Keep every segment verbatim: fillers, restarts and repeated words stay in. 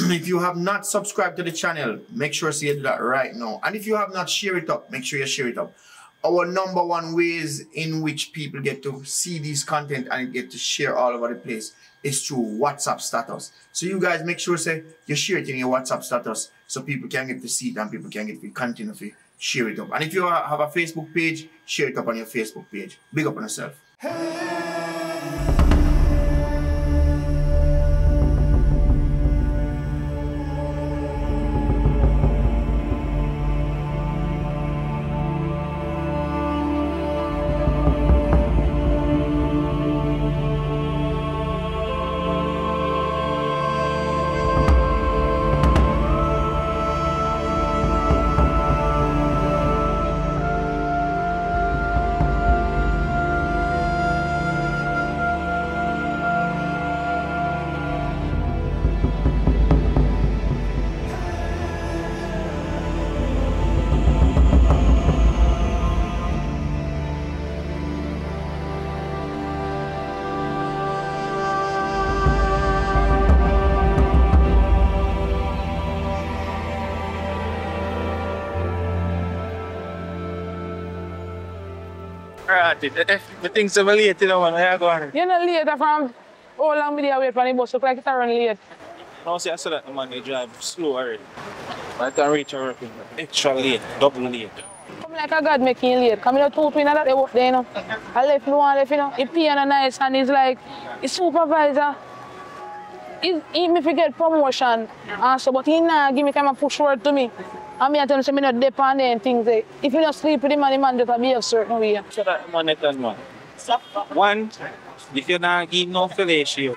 If you have not subscribed to the channel, make sure you do that right now. And if you have not shared it up, make sure you share it up. Our number one ways in which people get to see these content and get to share all over the place is through WhatsApp status. So you guys make sure say you share it in your WhatsApp status so people can get to see it and people can get to continue to share it up. And if you have a Facebook page, share it up on your Facebook page. Big up on yourself. Hey. If the things are late, you know, man, I go on. You're not late from how long we wait for the bus, look like it's run late. Now see, I saw that the man, they drive slow already. I can reach her working, extra late, double late. Come like a God making you late, come in the two twin that they work there, you know. I left no one left, you know. He pay and nice and he's like, he's supervisor. He's, he me forget promotion and so, but he nah give me kind of push word to me. And I tell him, say, me not depend on things. Eh? If you not sleep with the man, the man just be a certain way. So that man, that man. One, if you not give no fellowship,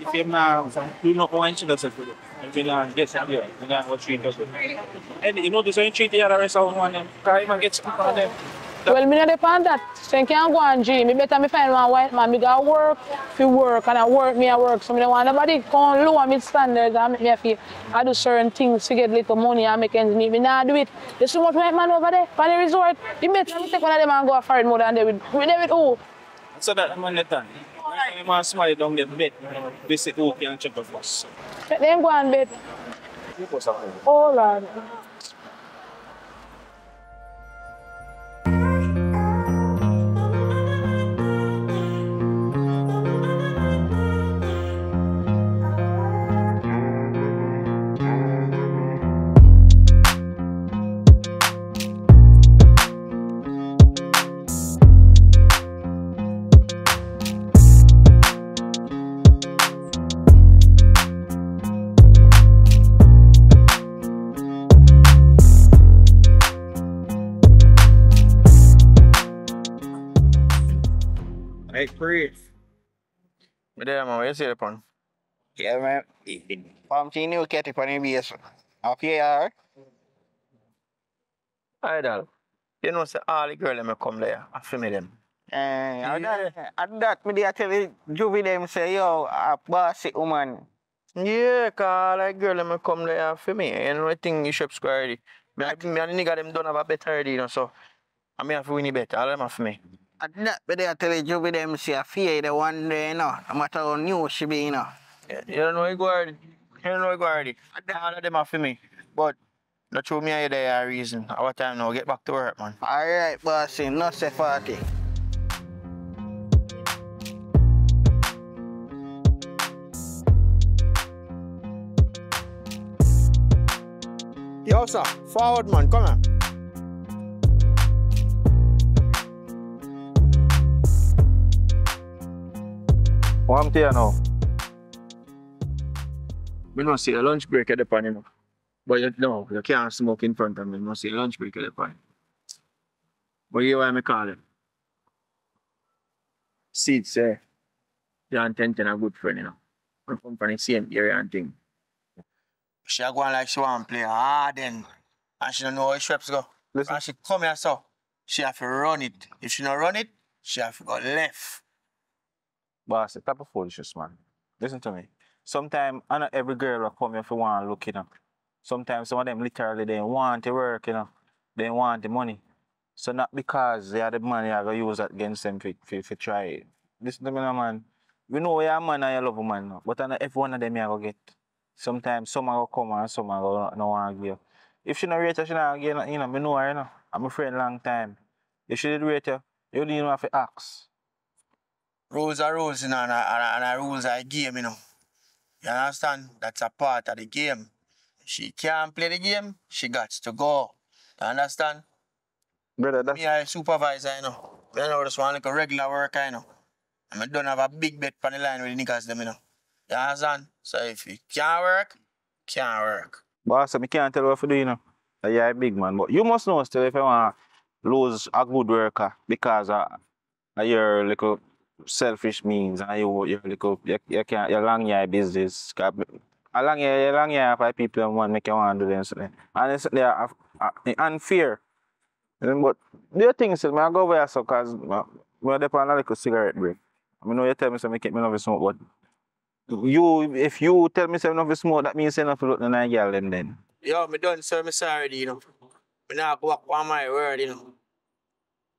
if you not do not want to yourself, if you not get something, you not go treat yourself. And you know, this way you treat the other rest of one, because you might get something on them. Well, me not depend on that. So I can't go on gym. Me better me find one white man. Me got work, for work, and I work, me I work. So me don't want nobody come lower me standards and make me feel I do certain things to get little money and make ends meet. Me nah do it. There's so much white man over there for the resort. You better me take one of them and go for it more than they with with them with who? So that man that time. Right. Man smile down the bed. They say who can check the bus. Let them go on bed. Oh Lord. Free. But there, man, where you see the pun? Yeah, man. I'm seeing you catch it on the base. Off here, alright? Idol. You know, say all the girls that come there, I feel me them. Eh, at that, at that, me they tell the juvie them say, yo, a bossy woman. Yeah, because all the girls that come there, I feel me. And I think you should subscribe already. Me and the nigga them don't have a better already, you know, so I may have to win it better. All of them have for me. At that, but I tell you, with them, see, I fear the one day, you know, no matter how new she be, you know. Yeah, you don't know you go already. You don't know you go already. All of them are for me. But, not show me how you there, reason. Our time now, get back to work, man. All right, bossy, not say forty. Yo, sir, forward, man, come on. What am I here now? I don't see the lunch break at the pan, you know. But you, no, you can't smoke in front of me. I don't see the lunch break at the pan. But you why I call them? Seeds, say, John Tenton a good friend, you know. I come from the same area and thing. She a going like she want to play hard then. And she don't know where Shreps go. Listen. And she come here, so she have to run it. If she don't run it, she have to go left. Boss, the type of foolishness, man. Listen to me. Sometimes, I know every girl will come here if you want to look, you know. Sometimes some of them literally, they want to work, you know. They want the money. So not because they have the money, I go use that against them if you try it. Listen to me, man. We know you're a man and you love a man, but I know every one of them you go get. sometimes some are come and some are no want to give. If she no rate her, she not give nothing. I know her, you know. I'm a friend long time. If she did rate her, you don't even have to ask. Rules are rules, you know, and, and, and rules are a game, you know. You understand? That's a part of the game. She can't play the game, she got to go. You understand? Brother, that's... Me, I supervisor, you know. I know this one like a regular worker, you know. And I don't have a big bet on the line with the niggas, them, you know. You understand? So if you can't work, can't work. Boss, I can't tell you what to do, you know. You're a big man. But you must know still if you want to lose a good worker because of your little selfish means and your, your little, your, your, your long year business. A long year, a long year for people and one make you want to do them something. And it's they're unfair. But the thing still, I go over here because I depend on a little cigarette break. I know you tell me something, I love smoke, but you, if you tell me something of smoke, that means you have to look at the girl them then. Yo, me done, so I'm sorry, you know. I'm not going to walk on my word, you know.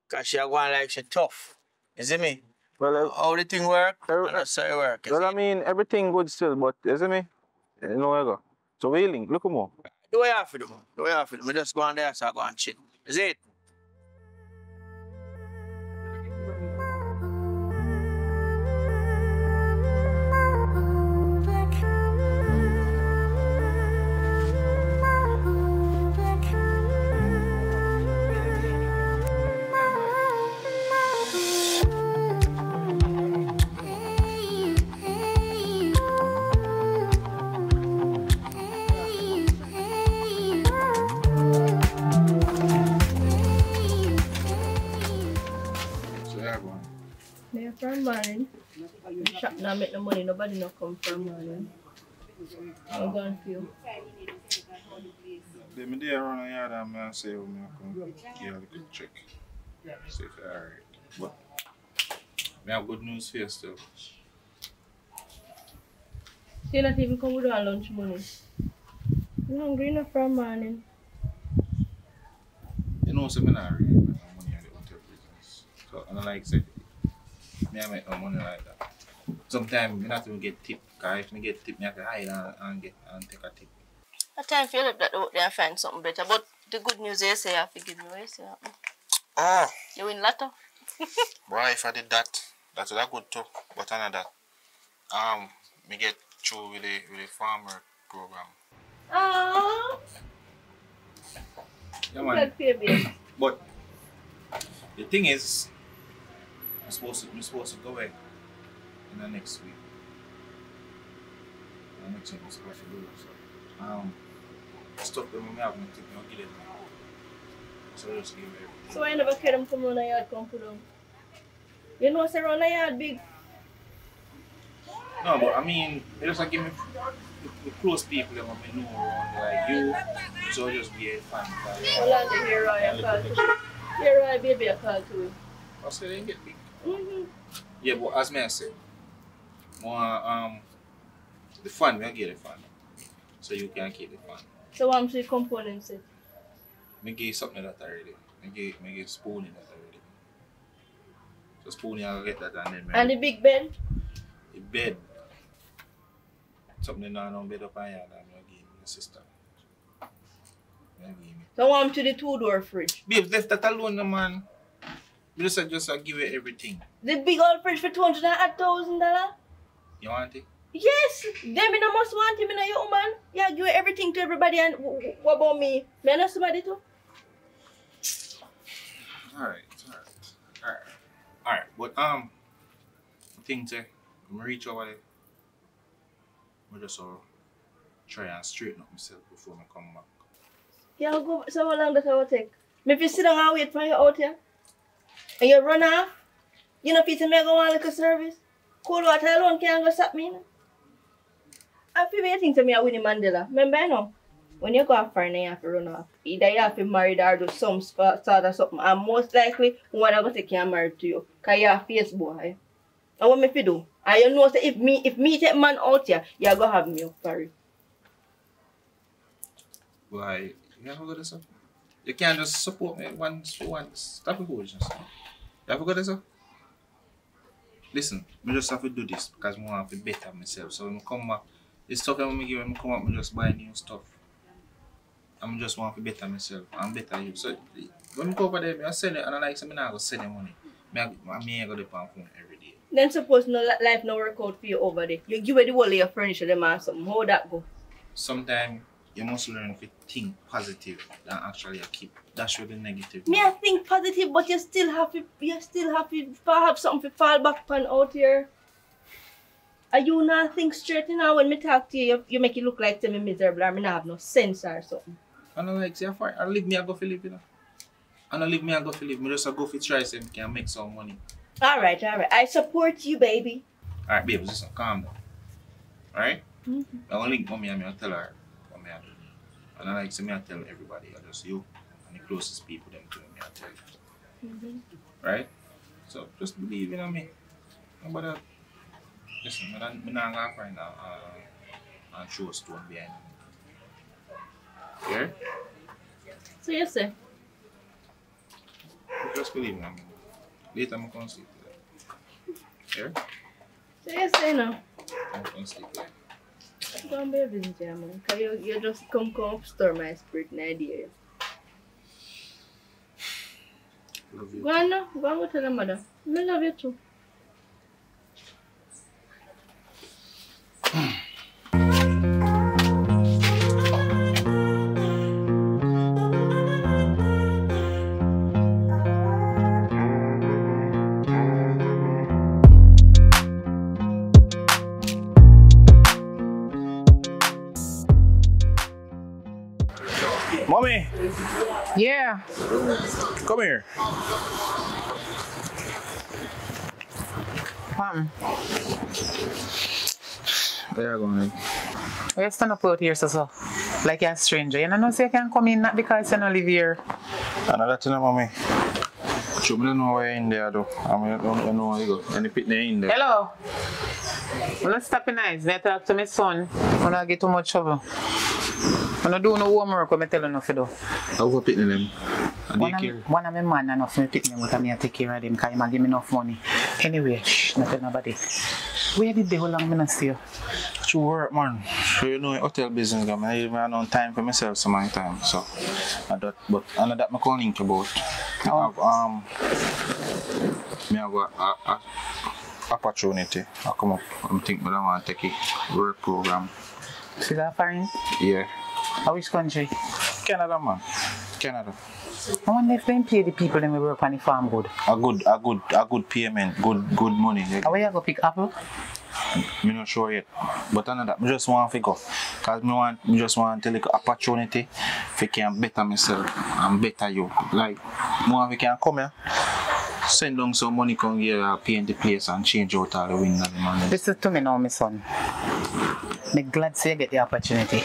Because she's going like she's tough. You see me? Well, how the thing work, every, I say work. Well, I mean, everything good still, but you see me? You know where I go. So we link, look at me. Do what you have to do. Do what you have to do. I just go on there, so I go and chill. Is it? I make no money, nobody no come from morning. I'm gone for you. Let me do around the yard and I say, I'm going to give you a good check. See if you're alright. But I have good news here still. You're not even come with our lunch money. You're hungry enough from morning. You know, so I'm not really making money at the hotel business. So, and I like said, I make no money like that. Sometimes you not even get tip, because if you get tip, you have to hide and, and, get, and take a tip. At times you look that out there and find something better, but the good news is you have to give me what you say happen. Oh! You win lotto. Boy, if I did that, that would have good too, but another that, um, me get through with the, with the farmer program. Oh! Yeah, man. Good, but the thing is, I'm supposed to, I'm supposed to go away. In the next week. The next week was supposed to do that, so. Um, stuff that I have to take my gillet now. So I just give everything. So I never care them come round the yard, come put them. You know, say round the yard big. No, but I mean, they just like give me the close people that I know around, like you. So I just be a fan. How long did Hero I call to? Hero I baby I call to. I said they didn't get big. Mm-hmm. Yeah, but as I said, more, um, the fund, we'll get the fund. So you can keep the fund. So I'm the components? I gave something like that already. I gave, I gave Spoonie that already. So Spoonie, I'll get that and then... And the big bed? The bed. Something down on bed up and yard and I gave my sister. I gave me. So I'm to the two-door fridge? Babe, left that alone, man. You just, I just I give you everything. The big old fridge for two hundred thousand dollars? You want it? Yes! Then I must want him, you know, man. Yeah, give everything to everybody and what about me? May I know somebody too? Alright, alright. Alright. Alright, but um I think to I'm reach over there. I'll just uh, try and straighten up myself before I come back. Yeah, I'll go so how long that I will take? Maybe you sit down and wait for you out here. And you run off? You know, Peter, may I go on like a service? Cold water alone can't go stop me. No? I feel waiting to me at Winnie Mandela. Remember, you know? When you go off for you have to run off. Either you have to marry or do some sort or something. And most likely, one of us can't marry to you. Because you have face boy. And what me I do? And you know, so if me if me take man out here, you're going to have me up for it. Why? You have to go to something. You can't just support me once for once. Stop it, just. You have to go to something. Listen, I just have to do this because I want to be better myself. So when I come back, the stuff that I give when I come out, I just buy new stuff. I just want to better myself and better you. So when I go over there, I sell it and I like, so I'm not going to sell the money. I mean, I go to the phone every day. Then suppose no life no work out for you over there. You give it the whole of your furniture them and something. How that go? Sometimes you must learn to think positive than actually keep. That's really negative. Me I think positive, but you still have to you still have to have something to fall back upon out here. Are you not think straight now when me talk to you, you make it look like to me miserable or me not have no sense or something. I don't like say I leave me I go for live, you know. I don't leave me I go for live. Me just I go for try so I can make some money. Alright, alright. I support you, baby. Alright, baby, listen, calm down. Alright? Mm-hmm. I will link mommy and I'll tell her what I do. And I like to so I tell everybody, I just you and the closest people them to me, I tell you. Mm-hmm. Right? So just believe in me. Nobody listen, I'm not gonna find out uh and show a stone behind me. Yeah? So you say? Just believe in me. Later, I'm going to sleep today. Yeah? So you say now? I'm going to sleep today. I'm going to be a visit here, man. Because you, you just come, come up, store my spirit and idea. Love you. Go on now. Go on, go tell your mother. I love you too. Mommy! Yeah! Come here! Mom. Where are you going? You stand up out here, so, so. Like you're a stranger. You don't know, so you can come in, not because you don't live here. Another thing, Mommy. You don't know where you're in there, though. I mean, don't know where you go. Any pit there in there. Hello! I'm not stopping eyes. I talk to my son. I'm not get too much trouble. I don't do no homework when I tell you enough to do. How do you pick them? How do you care? One of my man enough to pick them, but I take care of them because he give me enough money. Anyway, shh, not tell nobody. Where did they hold long minutes to you? To work, man. So you know, hotel business, I even have no time for myself so many times. So, I that, but I know that I'm calling you about. Oh. I have, um, I have a, a, a opportunity. I come up, I think I want to take a work program. See that fine? Yeah. How which country? Canada, man. Canada. I wonder if they pay the people that work on the farm good. A good, a good, a good payment, good, good money. How are you going to pick apple? I'm not sure yet, but I know that I just want to go. Because I, want, I just want to take an opportunity to can better myself and better you. Like, I want to can come here, send down some money, come here, paint the place and change out all the windows. Listen to me now, my son. I'm glad to get the opportunity.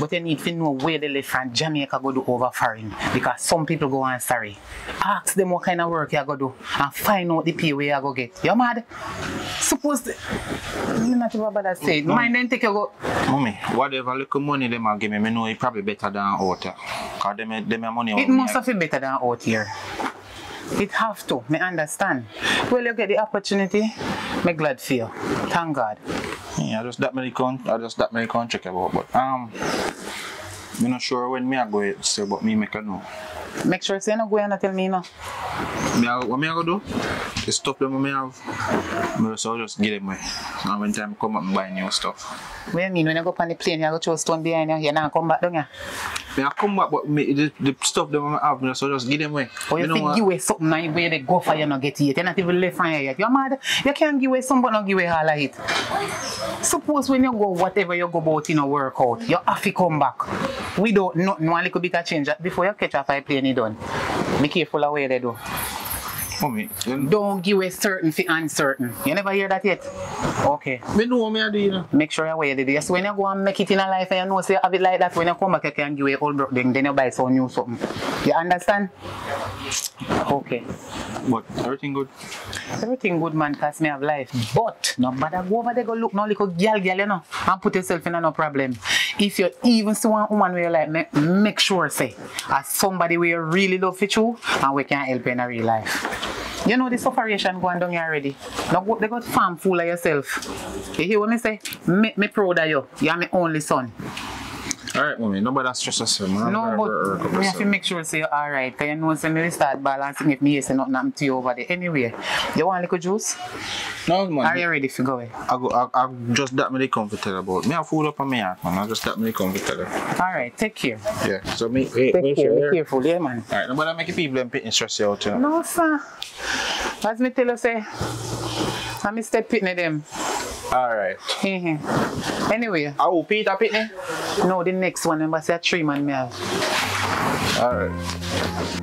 But you need to know where they live from Jamaica go do over foreign. Because some people go and sorry. Ask them what kind of work you go do and find out the pay where you go get. You mad? Supposed to you not even bother say it. Mind then take you go. Mommy, whatever little money they might give me, I know it's probably better than out here. Because they make money out here. It must have been better than out here. It have to, I understand. Well, you get the opportunity, I'm glad for you. Thank God. Yeah, just that many con I just that many contract about, but um I'm not sure when me I go yet, so but me make a know. Make sure you say no go and tell me no. Me I, what me I go do? The stuff that me have, me just I'll just give them away. And when time come up, I buy new stuff. What do you mean when I go up on the plane, you go throw stone behind you, you not come back down here? I come back, but me, the, the stuff that I have, so just give them away. Oh, you, you think know give away something now where they go for you not get it? You're not even left from here yet. You're mad. You can't give away something, but not give away all of it. Suppose when you go, whatever you go about in a workout, you have to come back. We don't know one little bit of change before you catch a five plane, you done. Be careful of where they do. Mommy, don't give away certain for uncertain. You never hear that yet? Okay. Me know me I do, you know. Make sure you wear the dress. When you go and make it in a life and you know say so have it like that, when you come back you can give away old broke thing, then you buy some new something. You understand? Okay. But everything good? Everything good, man, cause me have life. But no matter go over there go look no little girl girl, you know, and put yourself in a no problem. If you even see one woman where you like, make, make sure say as somebody where you really love for you and we can help you in a real life. You know the sufferation going down here already. Now go, they got farm fool of yourself. You hear what me say? Me, me proud of you. You are my only son. Alright, mommy, nobody stress yourself, man. No, but we have to make sure so you're alright. Because you know, so we start balancing if me say nothing happened to you over there. Anyway, you want a little juice? No, man. Are you ready for going? I go, I, I just that me the comfortable about. Me have food up on my heart, man. I just that me the comfortable. Alright, take care. Yeah, so me, hey, take make care, sure. Be careful, yeah, man. Alright, nobody make people and pit and stress you out, you know? No, sir. As me tell you, say, I'm step pitting them. Alright. Mm-hmm. Anyway. I will Peter Pitney? No, the next one, remember, say a three man me have. Alright.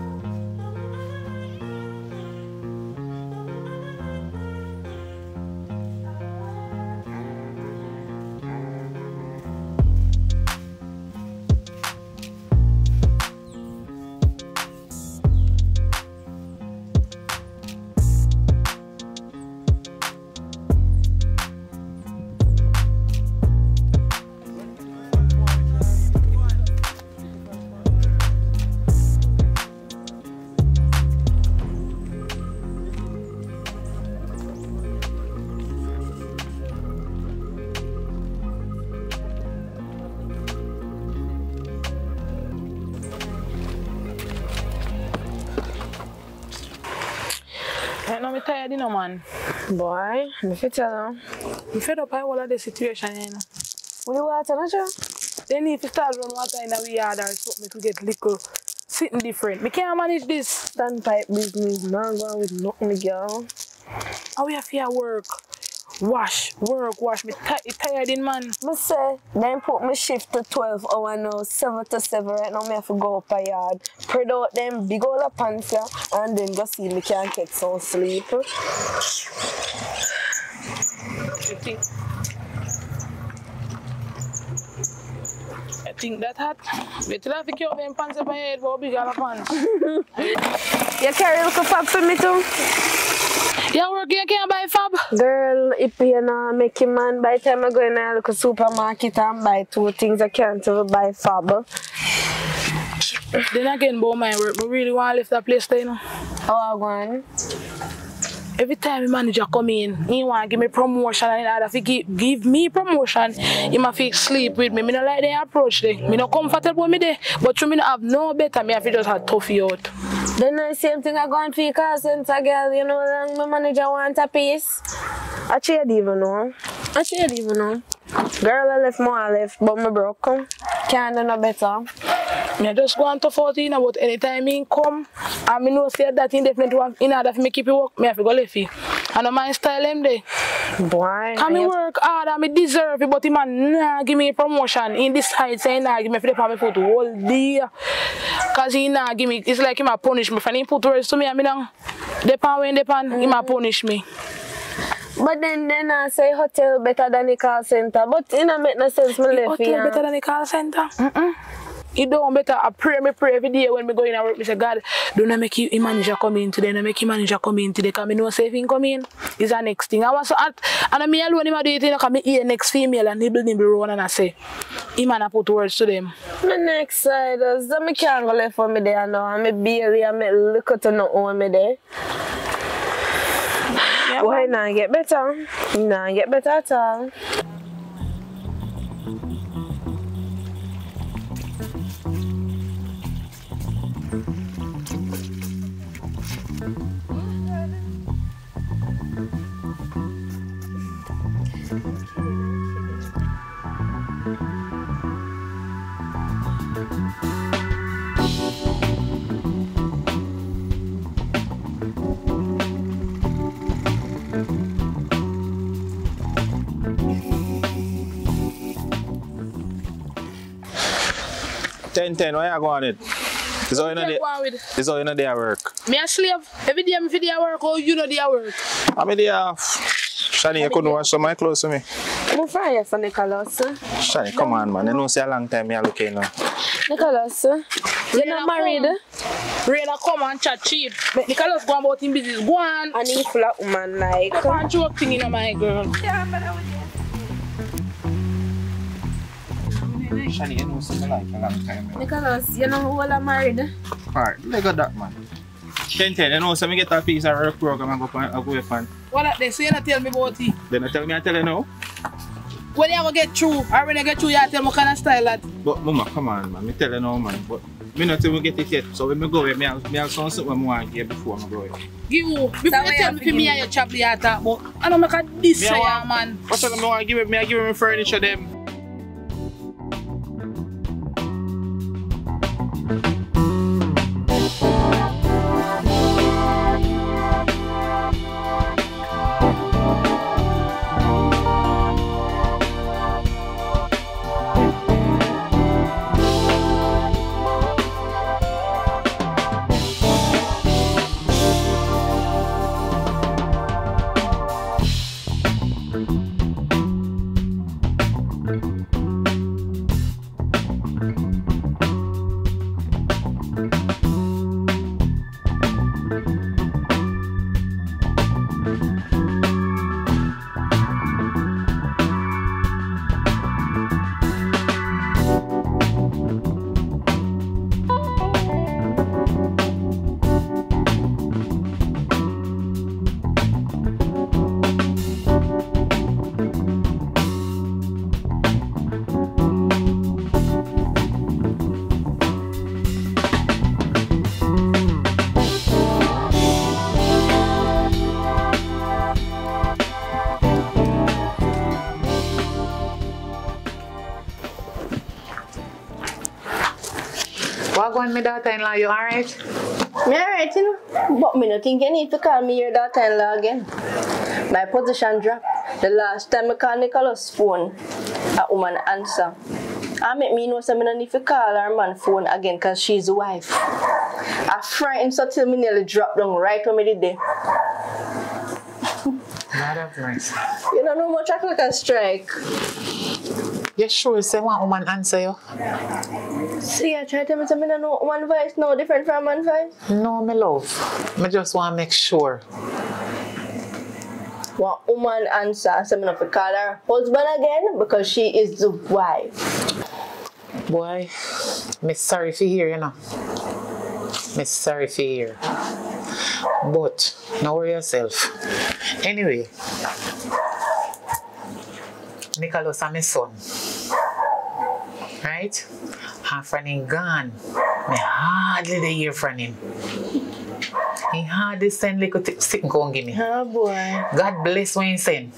You know, man. Boy, I'm fed up. I'm fed up by all of the situation. What do you want to do? They need to start running water in the yard or something to get liquor. Sitting different. We can't manage this standpipe business. Not going with nothing, girl. How we have here work? Wash, work, wash. I'm tired, in man. I say, then put my shift to twelve hours now, seven to seven. Right now, I have to go up a yard, spread out them big old pants, and then go see me can get some sleep. I think that hat, better have to keep them pants up my head for big old pants. You carry a little pop for me too? You working, you can't buy fab? Girl, if you know, make a man, by the time I go in a local supermarket and buy two things, I can't even buy fab. Then again, about my work, but really want to leave that place there, you know? How I want? Every time the manager come in, he want to give me promotion and in order to give, give me promotion, he must sleep with me. I don't like the approach there. I'm not comfortable with me there. But you don't have no better, I have to just have toughy out. Then the same thing I go on for your call center, girl, you know, and my manager wants a piece. I trade even know. I trade even know. Girl, I left more, I left, but I broke. Can't do no better. I just go on to fourteen about any time I come, and I know say that indefinite work in order for me keep it work, I have to go left it. And I mind style them there. Boy. Can me work hard and I deserve it, but the man nah give me a promotion. He decides he nah give me flip on my foot all day. Cause he nah give me, it's like he ma punish me. When he put words to me and me down, depan when depan, mm-hmm. He ma punish me. But then, then I say hotel better than the call center. But it don't make no sense me left hotel here. Better than the call center? Mm-mm. You don't better. I pray, me pray every day when we go in and work. I say, God, do not make your manager come in today. Don't make your manager come in today. Because I know saving come in is the next thing. I was so at, and me alone, I do it. Because I hear next female and nibble nibble round and I say, he man I put words to them. My next side is that I can't go left for me there now. And I barely and I look at no own me there. Yeah, why man. Not get better? Not get better at all. ten ten, why you go on it? It's all you know the day work. Me a slave. Every day I'm for day work or you know day work? I'm a day off. Shani, you couldn't wash some of my clothes for me? I'm fine for Nicholas. Shani, come on, man. You know see a long time I look here now. Nicholas, you're not married? Raina come and chat cheap. But Nicholas go about in business. Go on. And he's full of woman like. I can't joke thing in my girl. Yeah, but I was Shani, you know something like a long time. Nicholas, you know who all are married? Alright, look at that man. ten ten, you know, so I get a piece of work program and go, and go with fan. What they say, you don't tell me about it. They don't tell me, I tell you now. When you ever get through, or when you get through, you tell me kind of style that. But mama, come on, man, I tell you now, man. But me not even get it yet, so when I go away, I have something I want to give before I go away. Give you, before you tell me if me and your chap the attack, but I don't make a diss, man. What's up, I want to give me, I give me furniture them. Wagwan, my daughter-in-law, you alright? Me alright, you know. But me don't think you need to call me your daughter-in-law again. My position dropped. The last time I called Nicola's phone, a woman answered. I make me know so I don't need to call her man's phone again because she's the wife. I frightened so till me nearly dropped down right when I did there. Not that nice. You don't know much I can strike. You sure say one woman answer you? See, I try to tell me something. No one voice, no different from one voice. No, my love. I just want to make sure. One woman answer, so I'm not to call her husband again because she is the wife. Boy, I'm sorry for here, you know. I'm sorry for here. But, don't worry yourself. Anyway, Nicholas and my son, right? And from him gone, I hardly hear from him. He hardly send little sick and give me. Oh boy. God bless when he send.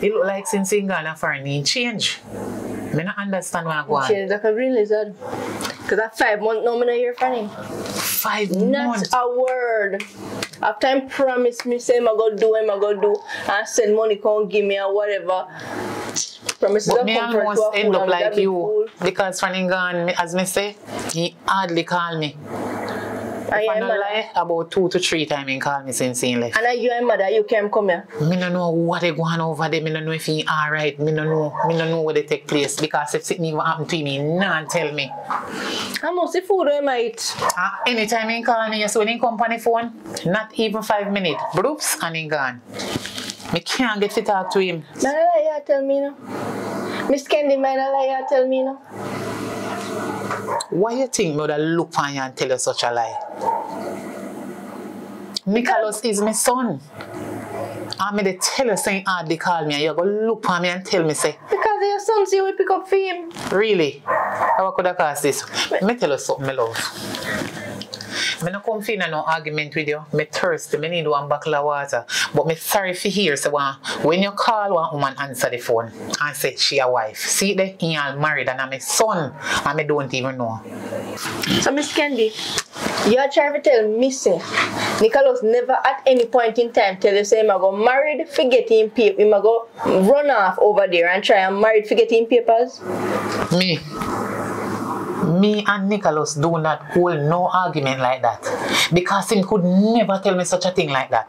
He look like since he gone and from him change. I don't understand what I go on. Change like a green lizard. Because at five months now I don't hear from him. Five months? Not a word. After I promise me, say I'm going to do, I'm going to do, and send money, come give me or whatever. Promises but me almost end up like you, cool. Because from England, as me say, he hardly call me. And if I don't lie, about two to three times he call me since he left. And are you and mother, you came come here? I don't know what they going over there, I don't know if he alright, I don't know, I don't know what they take place, because if something even happened to me, none tell me. I must see food I might. Uh, anytime he call me, so when he come on the phone, not even five minutes, bloops, and he gone. I can't get to talk to him. No, no, you tell me no. Miss Candy, no, no, you tell me no. Why you think I would look on you and tell you such a lie? Nicholas is my son. I'm going to tell you saying ah, they call me and you're going to look on me and tell me say. Because your son see we pick up for him. Really? How could I cause this? Let me tell you something, my love. I don't come in no argument with you. I'm thirsty. I need one bottle of water. But I'm sorry for here. So when you call one woman, answer the phone and say she a wife. See there? He all married and I'm a son. And I don't even know. So Miss Candy, you are trying to tell me say Nicholas never at any point in time tell you say I'm going to marry forget him papers. I'm going to run off over there and try and marry forget him papers. Me? Me and Nicholas do not hold no argument like that. Because he could never tell me such a thing like that.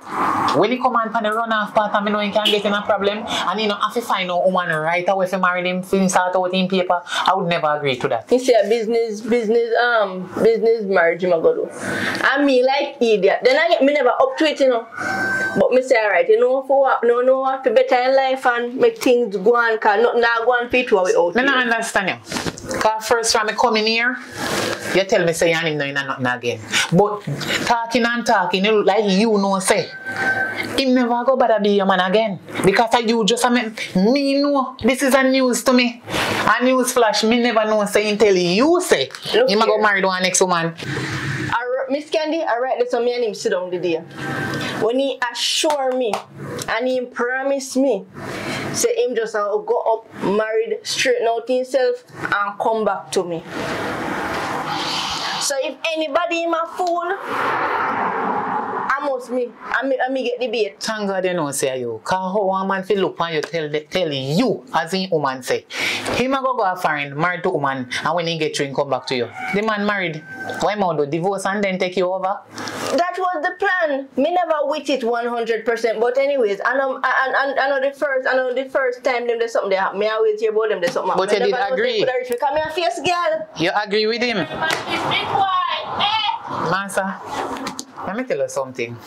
When he come on for the runoff part and I know he can get in a problem and he don't have to find a woman right away if he married him, if he start out in paper, I would never agree to that. You see a business, business, um, business marriage, my God. And me like idiot. Then I get me never up to it, you know. But me say, alright, you know, for what, no, no, have to better in life and make things go on, because nothing that go on fit while we out. I don't understand you. Because first when I come in here, here, you tell me say your name no in nothing again. But talking and talking, you look like you know say. Him never go bother be your man again. Because I you just I mean, me know. This is a news to me. A news flash. Me never know say until you say look him here. Go marry the next woman. Miss Candy, I write this on me and him sit down the day. When he assure me and he promise me, say him just uh, go up, married, straighten out himself and come back to me. So if anybody him a fool, I must me, I me, I me get the bait. Thank God you know say you. Cause how a man feel look when you tell the, tell you as in woman say. He ma go go a foreign, married to woman, and when he get you, he come back to you. The man married. Why ma do divorce and then take you over? That was the plan. Me never with it one hundred percent. But anyways, I know, I, I, I know the first, I know the first time them there's something they happen. Me always hear about them there's something. But me you did agree. Because me a fierce girl. You agree with him. Massa, let me tell you something.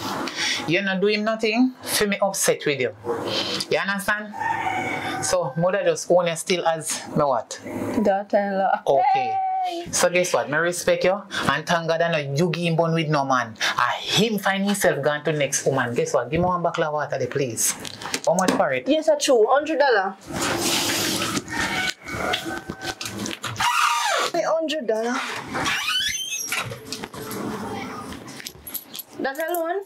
You're not doing nothing. Feel me upset with you. You understand? So mother just own you still as my what? Daughter-in-law. Okay. Hey. So guess what? I respect you and thank God I know you give him born with no man. I him find himself gone to next woman. Guess what? Give me one bottle of water there, please. How much for it? Yes, that's true. Hundred dollar. Hundred dollar. That alone?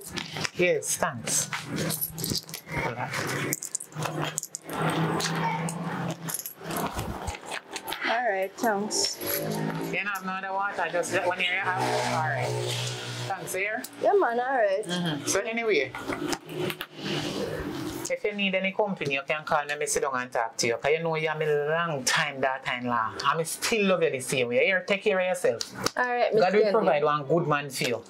Yes, thanks. Alright, thanks. You don't have no other water, just that one here you have? Alright. Thanks, here? Yeah, man, alright. Mm-hmm. So, anyway, if you need any company, you can call me and sit down and talk to you. Because you know you have a long time that time long. I still love you the same way. Here, take care of yourself. Alright, Miss God will provide one good man for you.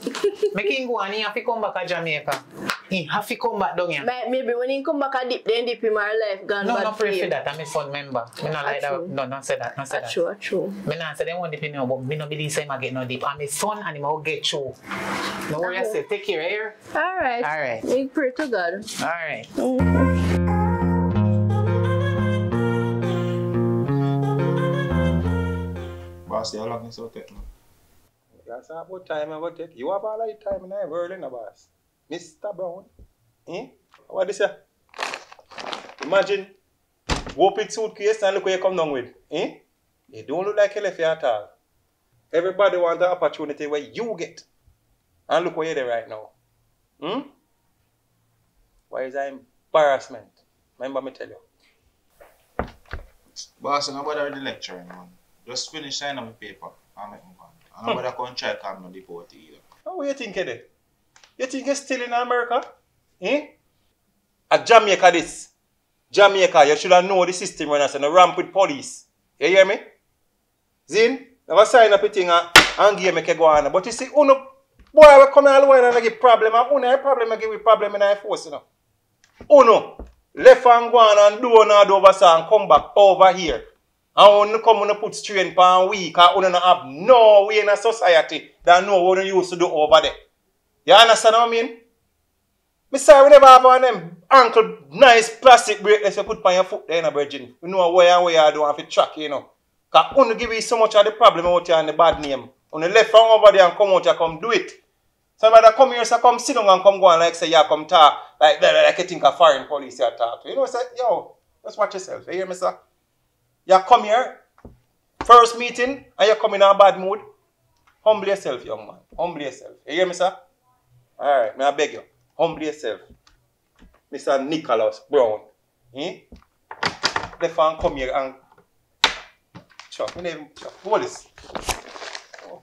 Make him go and he have to come back to Jamaica. He have to come back down here. Maybe when he come back and dip, then dip in my life gone. No, no pray for that. I'm a phone member. I don't like that. No, not say that. Not say that. True, true. I don't say they won't dip in you, but I don't believe I get no dip. I'm a son and I will get you. No worry, I say. Take care of here. Alright. Alright. We pray to God. Alright. Boss, how long is it take? That's about time I would take. You have all the time in the world, in the boss. Mister Brown, eh? What is that? Imagine, whoop it suitcase and look where you come down with, eh? You don't look like a lefty at all. Everybody wants the opportunity where you get, and look where you're there right now, hmm? Why is that embarrassment? Remember me tell you. Boss, I'm about to lecture, man. Just finish signing my paper and make me go. And I'm about to come try to calm down the party either. How are you thinking it? You think you're still in America? Eh? At Jamaica this. Jamaica, you should have known the system when I said no ramp with police. You hear me? Zin, never sign up a thing and, and give me a go on. But you see, uno boy will come all the way and I give problem. And uno a problem I give you problem and I force you know. Uno, left and go on and do another over and come back over here. And uno come and put strain for a week and uno have no way in a society that no one used to do over there. You understand what I mean? I say we never have one of them uncle nice plastic bracelets you put on your foot there in a virgin. We know where and where you don't have to track, you know. Because you give you so much of the problem out here and the bad name. On the left from over there and come out here, come do it. Somebody come here, so come sit down and come go and like say, yeah, come talk. Like, like, like you think a foreign police you talk to. You know, say, yo, just watch yourself. You hear me, sir? You come here, first meeting, and you come in a bad mood. Humble yourself, young man. Humble yourself. You hear me, sir? Alright, now I beg you, humble yourself. Mister Nicholas Brown. Eh? The fan come here and chop, my name chop. Hold this. Oh.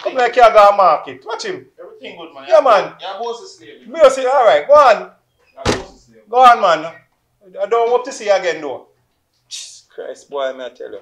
Come like you go to market. Watch him. Everything good, man. Yeah, man. Your boss is slave. Me say, alright, go on. Your boss is slave. Go on, man. I don't hope to see you again though. Jesus Christ, boy, may I tell you.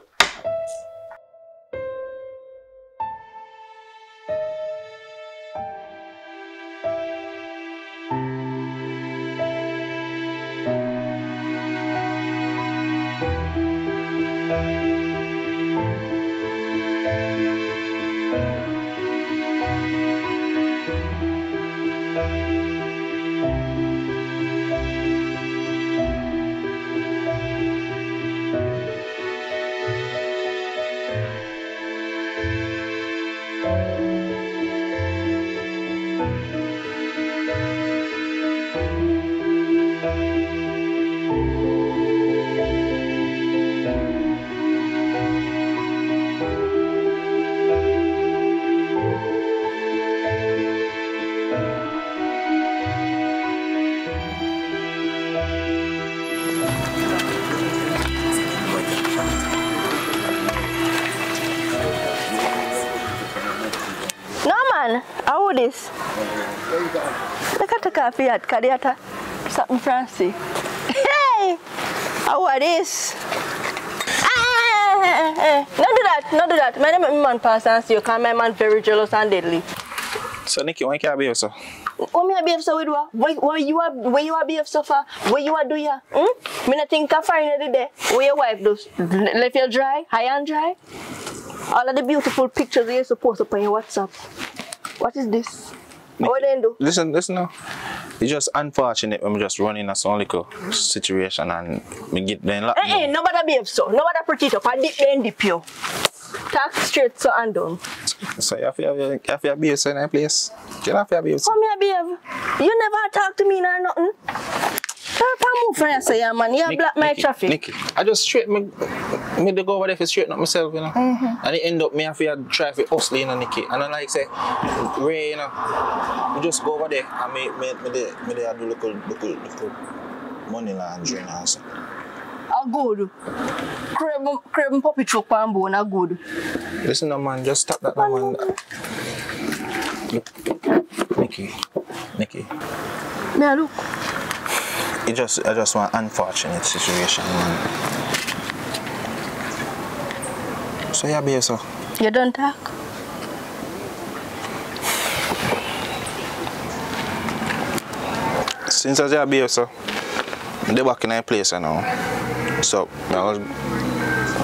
know this. Nakataka fiat kadiata something fancy. Hey, how are this? Not do that, not do that. My name is man pass and see you, because my man very jealous and deadly. So Nikki, why can't I behave so? What me behave so with what? Why you are why you are behave so far? What you are do ya? Hmm? Me not think of fine every day. What your wife does? Left you dry, high and dry. All of the beautiful pictures you're supposed to put on your WhatsApp. What is this? Nick, what they do? Listen, listen now. It's just unfortunate when we just run in a some little situation and we get them locked. Hey, hey, nobody behave so. Nobody pretty it up. I dip in the pure. Talk straight so and down. So you have to have your behave so in that place. You have to have behave so. Come here, behave. You never talk to me nor nothing. Can't move from yourself, man. You have blocked my traffic. Nikki, I just straight me. Me to go over there to straighten up myself, you know. Mm-hmm. And it end up me have to try for hustle, you know, Nikki. And I like say, Ray, you know, we just go over there and me me me there me there do little little little money laundering and stuff. A good. Crab crab puppy choke and bone a good. Listen, no man, just stop that, no man. Look, Nikki, Nikki. Now look. It just I just want an unfortunate situation, man. So you behave so. You don't talk. Since I just behave so, they back in my place now. So I was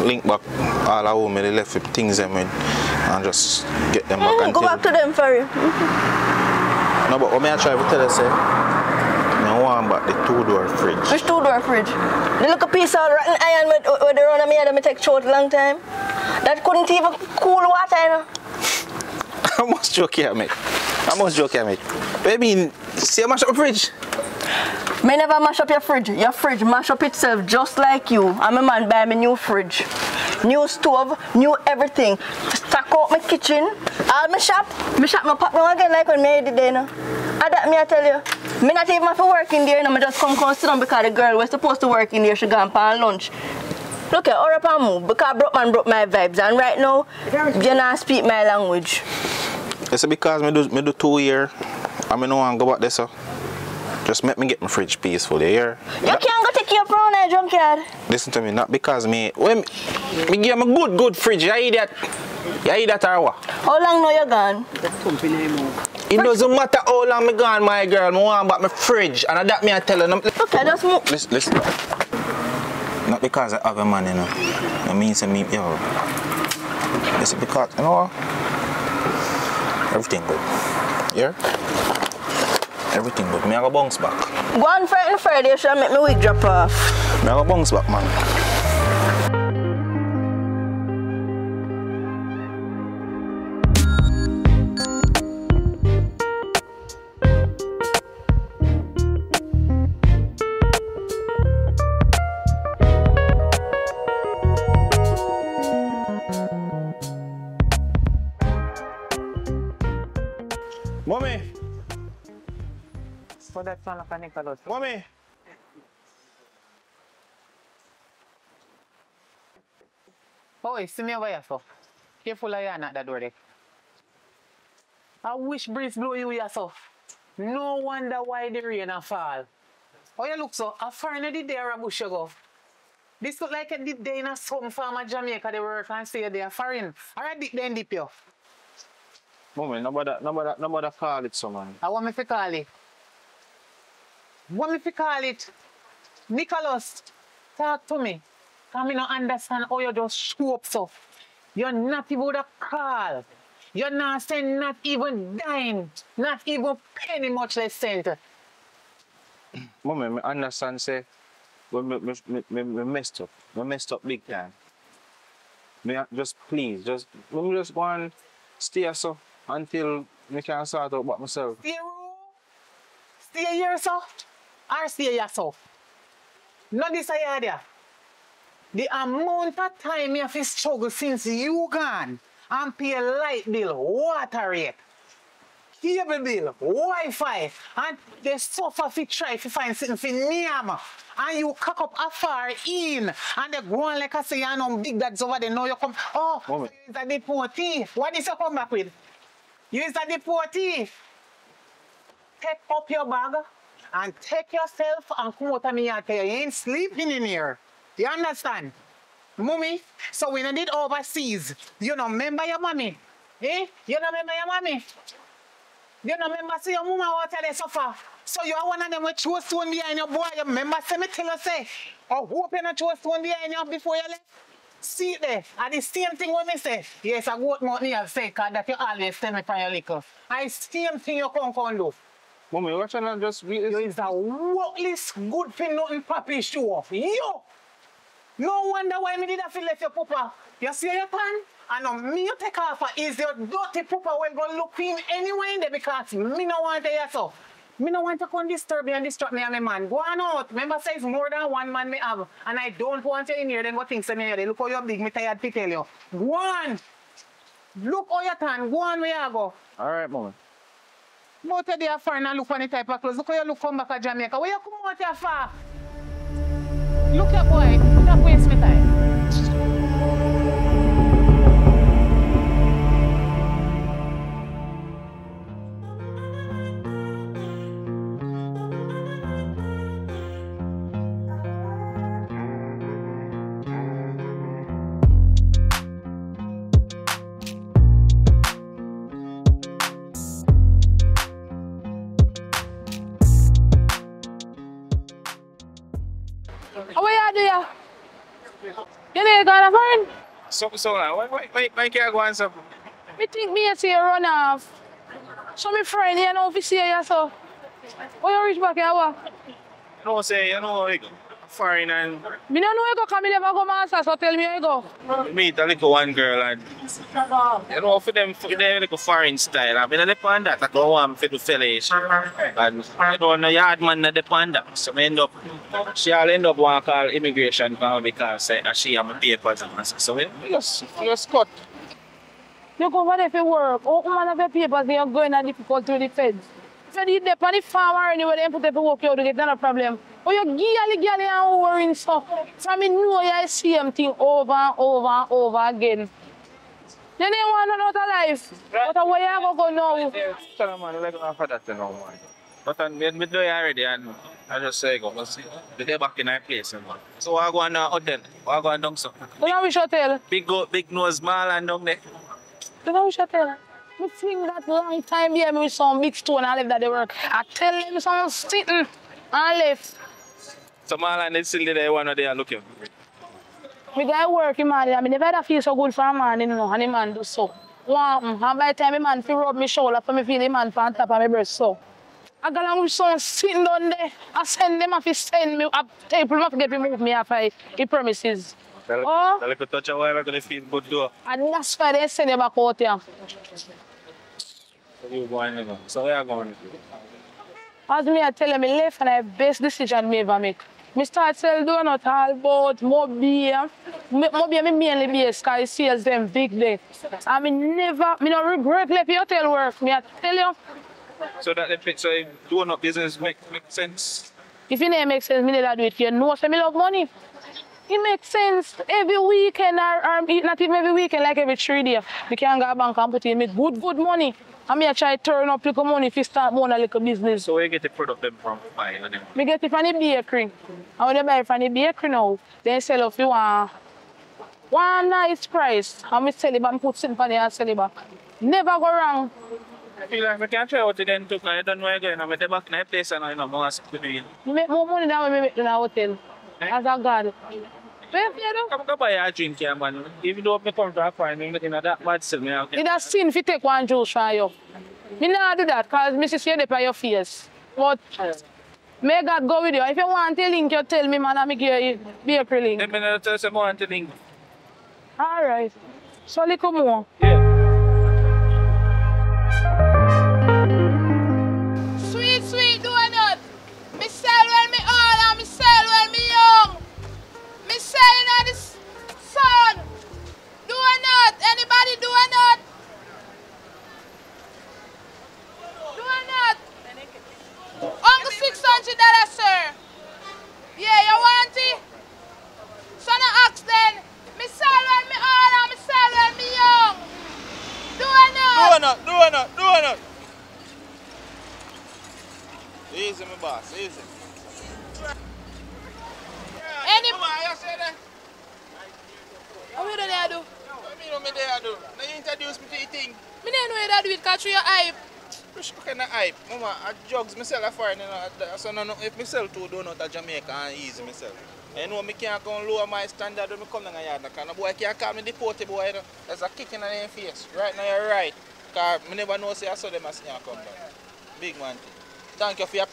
link back all our home. They left with things them with, and just get them back. Mm, and go back to them for you. Mm-hmm. No, but what I try to tell you say, I want back the two door fridge. Which two door fridge? The little piece of rotten iron with with the run of me and me take short long time. That couldn't even cool water, you know. I must joke here, mate. I must joke here, mate. What do you mean? See, I mash up the fridge? I never mash up your fridge. Your fridge mash up itself just like you. I'm a man buy me new fridge. New stove, new everything. Stack out my kitchen, all my shop. My shop, my pop down again like when I did there, you know. And that, me I tell you, I not even have to work in there, you know. I just come come sit down because the girl was supposed to work in there. She gone for lunch. Look at hurry up and move because broke man broke my vibes and right now you not speak my language. It's because me do me do two year and me no want go back there so. Just make me get my fridge peacefully here. You that, can't go take your brown eye junkyard. Listen to me, not because me when me give me good good fridge, you eat that. You eat that or what? How long now you gone? It doesn't matter how long me gone, my girl, me want back my fridge and that me I tell her. Okay, just move. Listen, listen. Not because I have a man, you know. It means I meet you. It's because, you know, everything good. Yeah? Everything good. Me I go bounce back. Go on Friday, Friday, so I make me wig drop off. Me I go bounce back, man. Mommy! Boy, see me over here so. Careful of you and at that door there. I wish breeze blew you here so. No wonder why the rain a fall. Oh you look so, a foreigner did there a bush you go. This look like a did day in a something farm in Jamaica they work and say they are foreign. Alright dip then dip you. Mommy, nobody nobody nobody call it so man. I want me to call it. What if you call it? Nicholas, talk to me. Because I don't understand how you just show up so. You're not even a call. You're not saying not even dime. Not even penny much less cent. Mommy, I understand say when me, me, me, me messed up. I messed up big time. Me just please, just me just go and stay so until I can sort out by myself. Stay, stay here so. Or stay yourself. Not this idea. The amount of time you have to struggle since you gone and pay light bill, water rate, cable bill, Wi-Fi, and they suffer if you try to find something for name. And you cock up afar in and they go on like I say, you know, big dads over there, now you come, oh, so you need more tea. What is you come back with? You is a deportee. Take up your bag and take yourself and come out of me and tell you, you ain't sleeping in here. You understand? Mummy, so we don't need overseas. You don't remember your mommy. Eh? You don't remember your mommy. You don't remember see your mama out there suffer. So you are one of them who throw stone behind your boy. You remember say me tell you say. Or hope you not throw stone behind you before you left. See it there. And the same thing when me say. Yes, I go out mouth me and say, cause that you always tell me from your liquor. And the same thing you come come do. Mommy, what you just read this? You is a worthless, good for nothing puppy show off. You! No wonder why me did I feel like your papa. You see your pan? And on me you take off is your dirty papa will go look in anywhere in there because me no want to yourself. Me no want to come disturb me and disturb me and my man. Go on out. Remember say it's more than one man me have. And I don't want you in here. Then what things in here? They look how you're big. Me tired to tell you. Go on. Look how you tan. Go on where you go. All right, Mama. Go out there far and look on the type of clothes. Look how you look come back to Jamaica. Where you come out there far? Look here, boy. Don't waste my time. So, so now, why, why, why, why can't I go on something? I think me see you run off. So my friend here now, if you see you, so. Why you reach back here, what? You know, say, you know, like, foreign and... I don't know you go, because I never go master, so tell me how you go. You meet a little one girl and... You know, for them, for them like a foreign style, I mean, I depend on that, I go home for the fellas. And, you know, the yard man, I depend on that. So I end up... She'll end up one call immigration because uh, she has my papers and stuff. So we just, we just cut. You go over there for work. How come you have your papers and you're going and difficult through the feds? If you did depend on the farm or anywhere, they put up to work, you do get another problem. Or you girly girly and worrying stuff. So I know you see the same thing over and over and over again. You don't want another life. Right. But where you go now? Tell me, man, let go after that now, man. But I made do it already and I just say go, but see, they go back in our place. Man. So I go on uh, hotel, I go on down so. Don't know which hotel? Big go, big nose, small and down there. Don't know which hotel? I think that long time here, yeah, with some big stone and left that they work. I tell them some sitting and left. So small and they still there, one of them looking. We guy working, man, I mean, never feel so good for a man, you know, and a man do so. Wow, and by the time a man feel rub my shoulder, for me feel the man on top of my breast so. I got along with someone sitting down there. I send them off, he send me up. People have to get me move me off, he promises. They'll, oh. They'll go touch a while, they're going to feel good though. And that's why they send you back out here. So you going there? So where are you going? As me, I tell you, I left and I best decision I ever make. I start selling donuts all about, more beer. More beer, I mainly beer because it sells them big day. And I never, I don't regret left hotel work, I tell you. So that the so doing up business make make sense. If it doesn't make sense, me never do it. You know, so me love money. It makes sense every weekend, or, or not even every weekend, like every three days. We can go to bank and put in make good good money. I mean, I try to turn up little money if you start more like a business. So where you get the product them from? Buy them. Me get it from the bakery. I want to buy it from the bakery now. Then sell off you one one nice price. I me sell it back, put something there and sell it back. Never go wrong. I feel like I can't try out again too, because I don't know where you're going. I'm at the back in the place and I don't know what I'm doing. You make more money than I make in a hotel. Eh? As a god. Come go buy a drink here, man. Even though I come to a fine, I'm not that bad still. It's a sin if you take one juice from you. I don't do that because I see you on your face. But may God go with you. If you want a link, you tell me, man, I'll give you a bakery link. I'm going to tell you I want a link. All right. So, little more. Yeah. Son of ox, then, me sell and me all and me sell and me young. you do? Now you introduce me to the thing. I don't know how to do it because you're hype. What kind of hype? Mama, I drugs myself are foreign. You know, so no, no, if I sell two donuts at Jamaica, I easy myself. You know, I can't go lower my standard when I come in the yard. The boy can't call me deported, boy. You know, there's a kick in their face. Right now you're right. Because I never know say I saw them as you come back. Big man thing. Thank you for your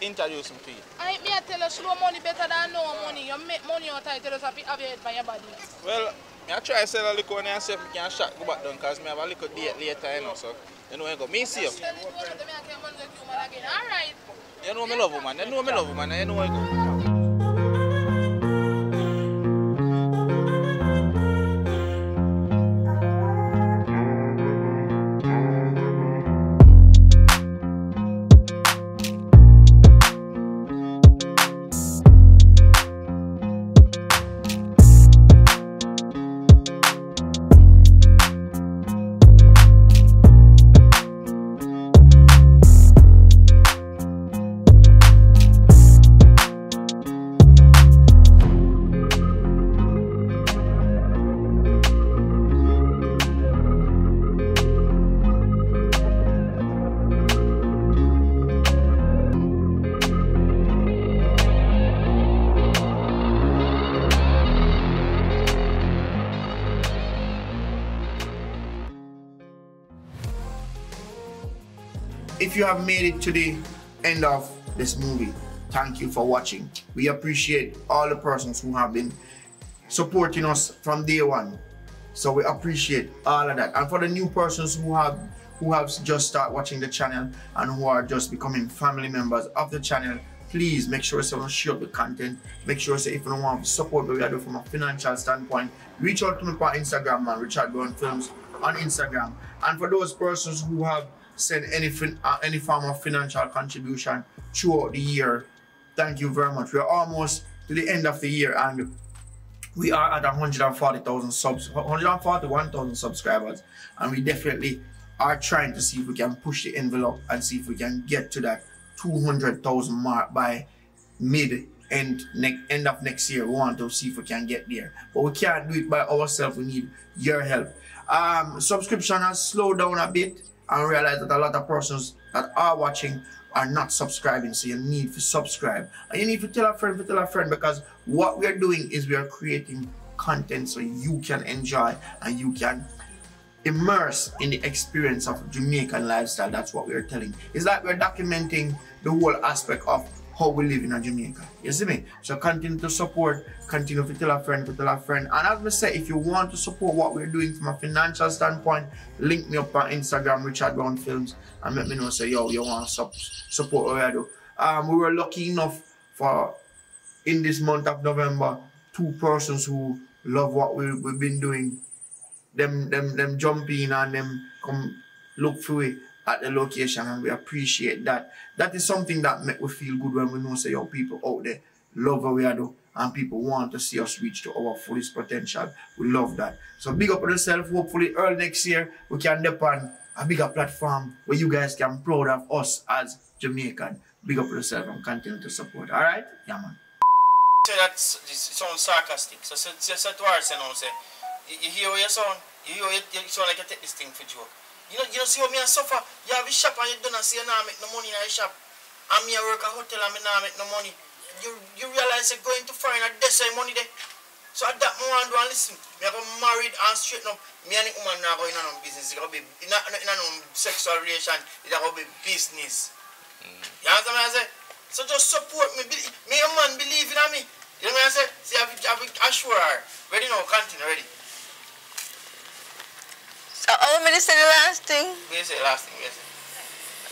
introduce me to you. I me I tell you slow money better than no money. You make money out of it, you have your head by your body. Well, I try to sell a little and I say I can't shot go back down because I have a little date later, you know, so you know I go, me see you. Alright. You know I love you, man. You know I love you, man. You know I go. If you have made it to the end of this movie, thank you for watching. We appreciate all the persons who have been supporting us from day one. So we appreciate all of that. And for the new persons who have who have just started watching the channel and who are just becoming family members of the channel, please make sure someone share the content. Make sure say if you don't want to support what we are doing from a financial standpoint, reach out to me on Instagram, man, Richard Brown Films on Instagram. And for those persons who have send any, uh, any form of financial contribution throughout the year, thank you very much. We are almost to the end of the year and we are at one hundred forty thousand subs, one hundred forty-one thousand subscribers, and we definitely are trying to see if we can push the envelope and see if we can get to that two hundred thousand mark by mid end, end of next year. We want to see if we can get there, but we can't do it by ourselves. We need your help. Um, subscription has slowed down a bit. And realize that a lot of persons that are watching are not subscribing, so you need to subscribe. And you need to tell a friend to tell a friend, because what we are doing is we are creating content so you can enjoy and you can immerse in the experience of Jamaican lifestyle. That's what we are telling. It's like we're documenting the whole aspect of how we live in Jamaica. You see me? So continue to support, continue to tell a friend, to tell a friend. And as I say, if you want to support what we're doing from a financial standpoint, link me up on Instagram, Richard Brown Films, and let me know, say, yo, you want to sup support what we do. Um, we were lucky enough for, in this month of November, two persons who love what we, we've been doing. Them, them, them jump in and them come look through it at the location, and we appreciate that. That is something that make we feel good when we know say your people out there love what we are doing and people want to see us reach to our fullest potential. We love that. So big up on yourself. Hopefully early next year we can depend on a bigger platform where you guys can be proud of us as Jamaican. Big up on yourself and continue to support. Alright? Yeah, man. So that sounds sarcastic. So say so, so, so to say, no, say you hear what you sound, you hear what you sound like you take this thing for joke. You know, you know, see how me I suffer. You have a shop and you don't see you now make no money in a shop. And me I work at a hotel and me now make no money. You you realize that going to foreign and that's why money there. So at that moment, and listen, me I go married and straighten up. Me and the woman now go in a no business. It go be in a, in a no sexual relation. It go be business. Mm. You understand what I say? So just support me. Me a man believe in me. You know what I say? See, I have a assure her. Ready now? Continue. Ready. Uh, oh, I'm going to say the last thing. What you say the last thing? Yes.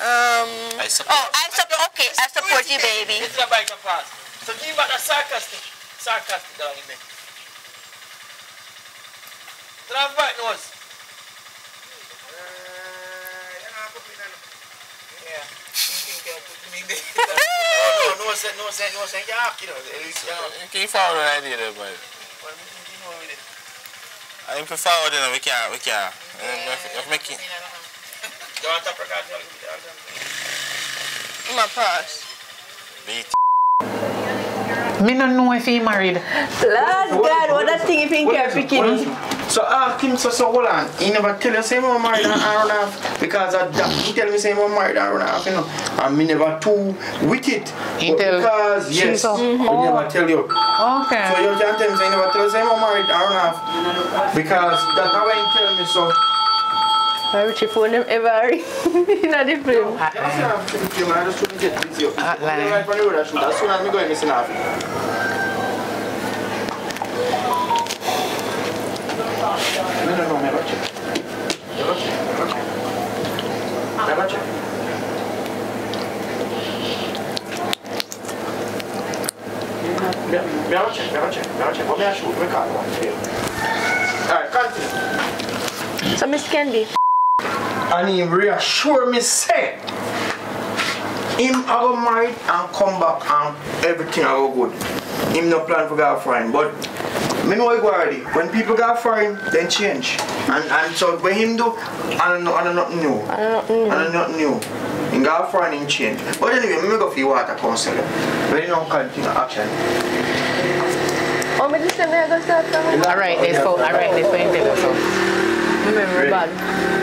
Um, I support. Oh, I'm su okay, I support you, baby. It's a bike of pass. So give back the sarcastic. Sarcastic down in there. Do not have back nose. Uh, you know, I put me down. Yeah. You can put me there. No, no, no, no, no, no. You have to know. You can't follow an idea there, buddy. What do you know with it? I'm forward, you know, we can't, we can't. Making. You want to forget it? My past. Me don't know if he married. Lord God, what that thing you think you're picking? So ask him, so, so hold on. He never tell you, say, I'm married and I run off. Because of that, he tell me, say, I'm married and I run off, you know. And me never too with it. He but tell because, yes, so. mm-hmm. oh. never tell you. Okay. So you can tell me, say, he never tell you, say, I'm married and I run off. Because that's how he tell me, so. I reach your phone ever in a different film. I just film I just get with you. As soon as we go in missing off. No, no, no, never check. Never check, never check. Never check. Never check, never check, never check. What may I shoot? We can't go on the field. Alright, continue. So Miss Candy. And he reassured me, say, him I go married and come back and everything I go good. Him no plan for girlfriend, but me know I go already. When people got foreign, then change. And and so when him do, I don't know, I don't know nothing new. I don't know. I don't know nothing new. Him got foreign, him change. But anyway, me go for water counselor. But you know, continue action. Oh, me just say me I go start coming. All right, let's go. All right, let's go and tell us. Remember, bad.